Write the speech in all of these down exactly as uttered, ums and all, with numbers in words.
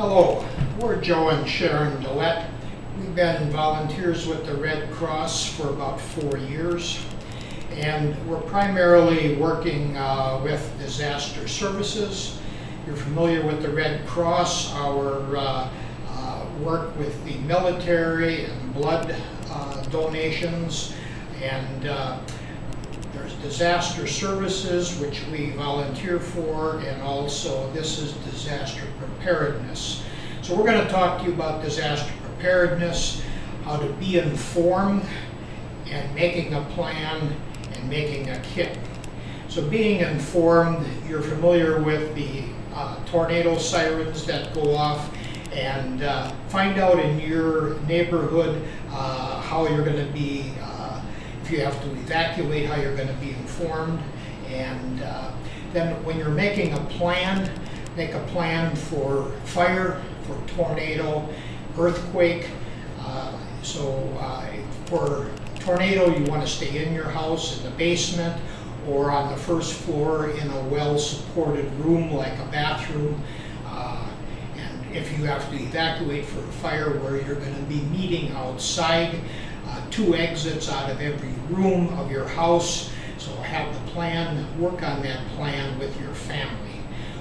Hello, we're Joe and Sharon Dillett. We've been volunteers with the Red Cross for about four years, and we're primarily working uh, with disaster services. You're familiar with the Red Cross, our uh, uh, work with the military and blood uh, donations, and uh, there's disaster services, which we volunteer for, and also this is disaster preparedness. So we're going to talk to you about disaster preparedness, how to be informed, and making a plan, and making a kit. So being informed, you're familiar with the uh, tornado sirens that go off, and uh, find out in your neighborhood uh, how you're going to be uh, you have to evacuate, how you're going to be informed. And uh, then when you're making a plan, make a plan for fire, for tornado, earthquake. Uh, so uh, for tornado, you want to stay in your house, in the basement, or on the first floor in a well-supported room like a bathroom. Uh, and if you have to evacuate for a fire, where you're going to be meeting outside, Uh, two exits out of every room of your house. So have the plan, work on that plan with your family.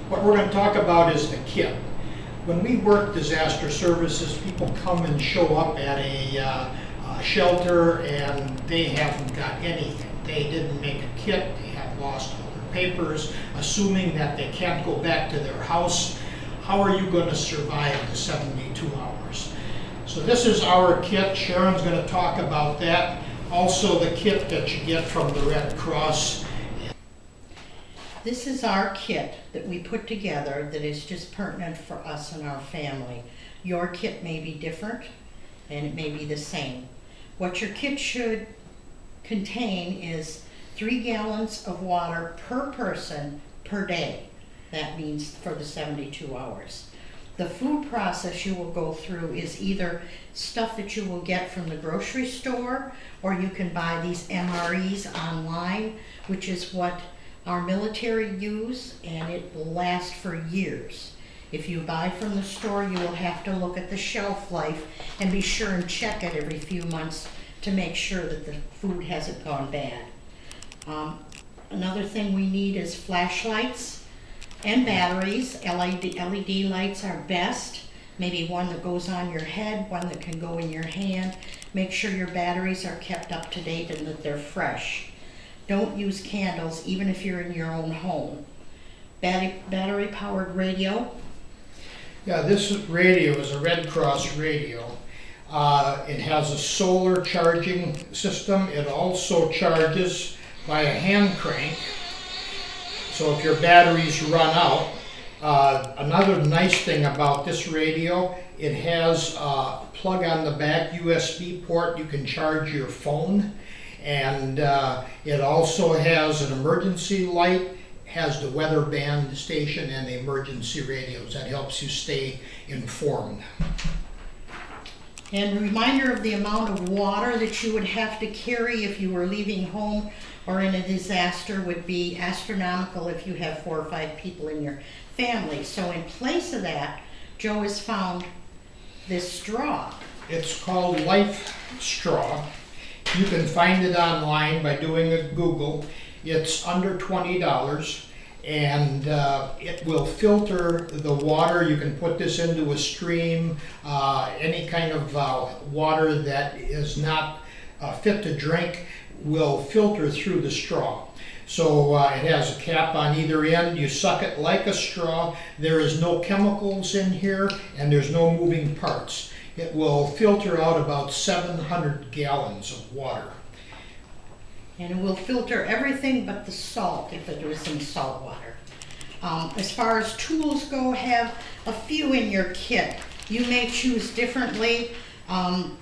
What we're going to talk about is the kit. When we work disaster services, people come and show up at a uh, uh, shelter and they haven't got anything. They didn't make a kit, they have lost all their papers, assuming that they can't go back to their house. How are you going to survive the seventy-two hours? So this is our kit. Sharon's going to talk about that. Also the kit that you get from the Red Cross. This is our kit that we put together that is just pertinent for us and our family. Your kit may be different and it may be the same. What your kit should contain is three gallons of water per person per day. That means for the seventy-two hours. The food process you will go through is either stuff that you will get from the grocery store, or you can buy these M R Es online, which is what our military use, and it will last for years. If you buy from the store, you will have to look at the shelf life and be sure and check it every few months to make sure that the food hasn't gone bad. Um, another thing we need is flashlights and batteries. L E D, L E D lights are best. Maybe one that goes on your head, one that can go in your hand. Make sure your batteries are kept up to date and that they're fresh. Don't use candles, even if you're in your own home. Battery, battery powered radio. Yeah, this radio is a Red Cross radio. Uh, it has a solar charging system. It also charges by a hand crank. So if your batteries run out, uh, another nice thing about this radio, it has a plug on the back U S B port. You can charge your phone, and uh, it also has an emergency light, has the weather band station and the emergency radios. That helps you stay informed. And a reminder of the amount of water that you would have to carry if you were leaving home or in a disaster would be astronomical if you have four or five people in your family. So in place of that, Joe has found this straw. It's called Life Straw. You can find it online by doing a Google. It's under twenty dollars. And uh, it will filter the water. You can put this into a stream, uh, any kind of uh, water that is not uh, fit to drink will filter through the straw. So uh, it has a cap on either end. You suck it like a straw. There is no chemicals in here and there's no moving parts. It will filter out about seven hundred gallons of water. And it will filter everything but the salt, if it was in salt water. Um, as far as tools go, have a few in your kit. You may choose differently. Um,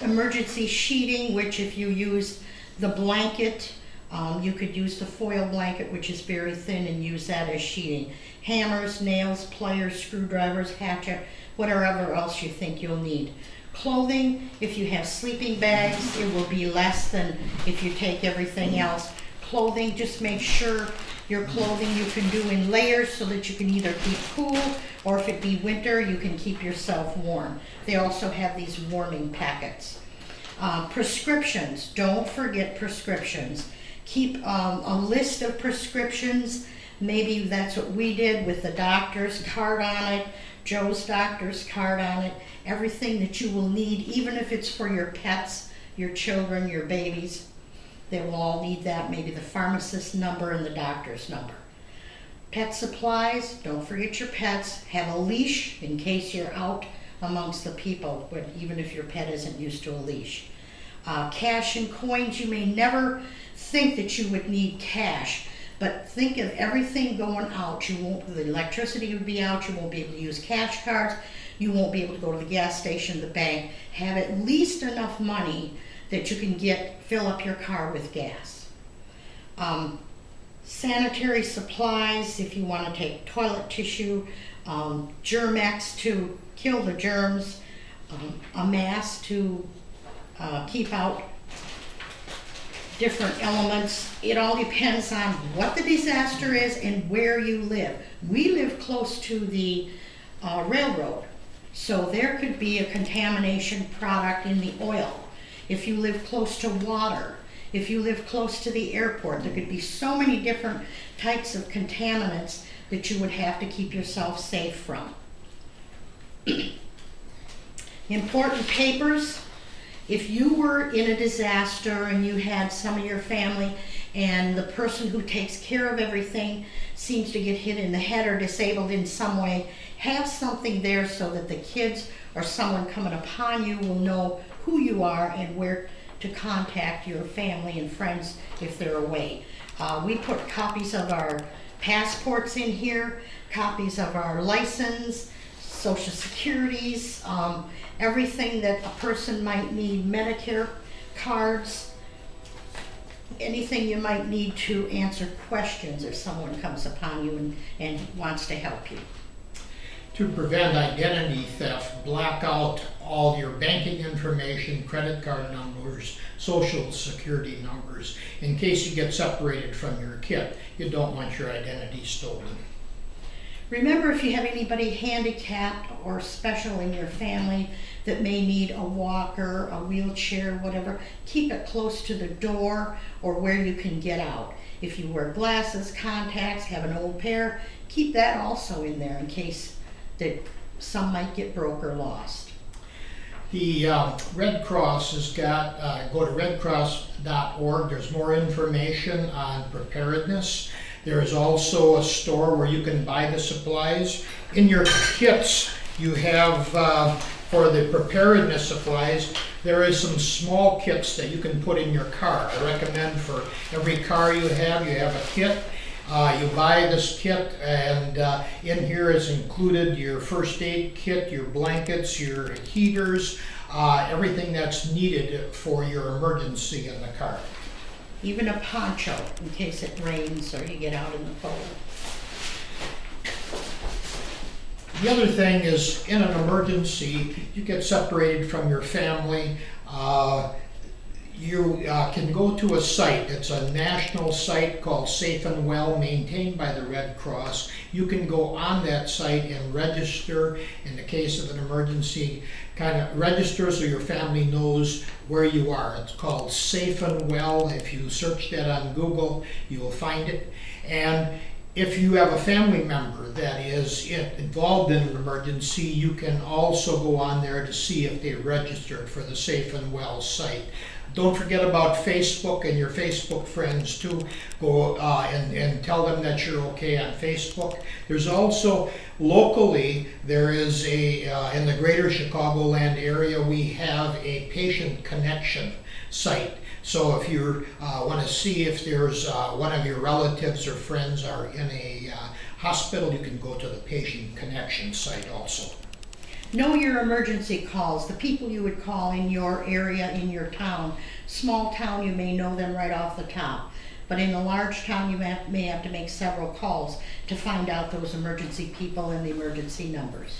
emergency sheeting, which if you use the blanket, um, you could use the foil blanket, which is very thin, and use that as sheeting. Hammers, nails, pliers, screwdrivers, hatchet, whatever else you think you'll need. Clothing, if you have sleeping bags, it will be less than if you take everything else. Clothing, just make sure your clothing you can do in layers so that you can either keep cool or if it be winter, you can keep yourself warm. They also have these warming packets. Uh, prescriptions, don't forget prescriptions. Keep um, a list of prescriptions. Maybe that's what we did with the doctor's card on it, Joe's doctor's card on it, everything that you will need, even if it's for your pets, your children, your babies. They will all need that, maybe the pharmacist's number and the doctor's number. Pet supplies, don't forget your pets. Have a leash in case you're out amongst the people, but even if your pet isn't used to a leash. Uh, cash and coins, you may never think that you would need cash, but think of everything going out. You won't, the electricity would be out, you won't be able to use cash cards, you won't be able to go to the gas station, the bank. Have at least enough money that you can get, fill up your car with gas. Um, sanitary supplies, if you want to take toilet tissue, um, Germ-X to kill the germs, um, a mask to uh, keep out different elements. It all depends on what the disaster is and where you live. We live close to the uh, railroad, so there could be a contamination product in the oil. If you live close to water, if you live close to the airport, there could be so many different types of contaminants that you would have to keep yourself safe from. Important papers. If you were in a disaster and you had some of your family and the person who takes care of everything seems to get hit in the head or disabled in some way, have something there so that the kids or someone coming upon you will know who you are and where to contact your family and friends if they're away. Uh, we put copies of our passports in here, copies of our license, social securities, um, everything that a person might need, Medicare cards, anything you might need to answer questions if someone comes upon you and, and wants to help you. To prevent identity theft, black out all your banking information, credit card numbers, social security numbers, in case you get separated from your kid. You don't want your identity stolen. Remember, if you have anybody handicapped or special in your family that may need a walker, a wheelchair, whatever, keep it close to the door or where you can get out. If you wear glasses, contacts, have an old pair, keep that also in there in case that some might get broke or lost. The uh, Red Cross has got, uh, go to red cross dot org, there's more information on preparedness. There is also a store where you can buy the supplies. In your kits, you have, uh, for the preparedness supplies, there is some small kits that you can put in your car. I recommend for every car you have, you have a kit. Uh, you buy this kit, and uh, in here is included your first aid kit, your blankets, your heaters, uh, everything that's needed for your emergency in the car. Even a poncho in case it rains or you get out in the cold. The other thing is, in an emergency, you get separated from your family. Uh, You uh, can go to a site, it's a national site called Safe and Well, maintained by the Red Cross. You can go on that site and register in the case of an emergency, kind of register so your family knows where you are. It's called Safe and Well. If you search that on Google, you will find it. And if you have a family member that is involved in an emergency, you can also go on there to see if they registered for the Safe and Well site. Don't forget about Facebook and your Facebook friends too. Go uh, and, and tell them that you're okay on Facebook. There's also, locally, there is a, uh, in the greater Chicagoland area, we have a patient connection site. So if you uh, want to see if there's uh, one of your relatives or friends are in a uh, hospital, you can go to the patient connection site also. Know your emergency calls, the people you would call in your area, in your town. Small town, you may know them right off the top. But in a large town, you may have to make several calls to find out those emergency people and the emergency numbers.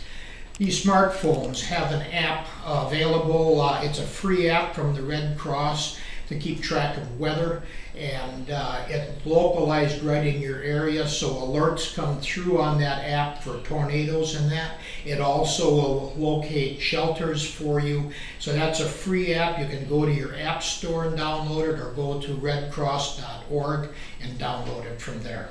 These smartphones have an app uh, available. Uh, it's a free app from the Red Cross. to keep track of weather, and uh, it's localized right in your area, so alerts come through on that app for tornadoes and that. It also will locate shelters for you. So that's a free app. You can go to your app store and download it, or go to red cross dot org and download it from there.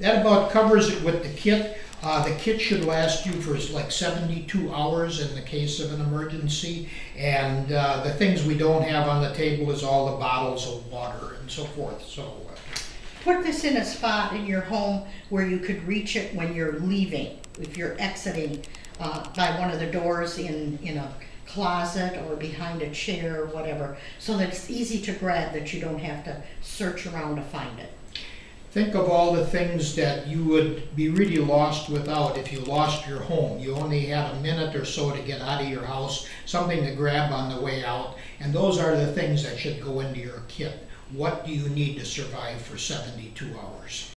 That about covers it with the kit. Uh, the kit should last you for like seventy-two hours in the case of an emergency, and uh, the things we don't have on the table is all the bottles of water and so forth. So uh, put this in a spot in your home where you could reach it when you're leaving, if you're exiting uh, by one of the doors in, in a closet or behind a chair or whatever, so that it's easy to grab, that you don't have to search around to find it. Think of all the things that you would be really lost without if you lost your home. You only had a minute or so to get out of your house, something to grab on the way out, and those are the things that should go into your kit. What do you need to survive for seventy-two hours?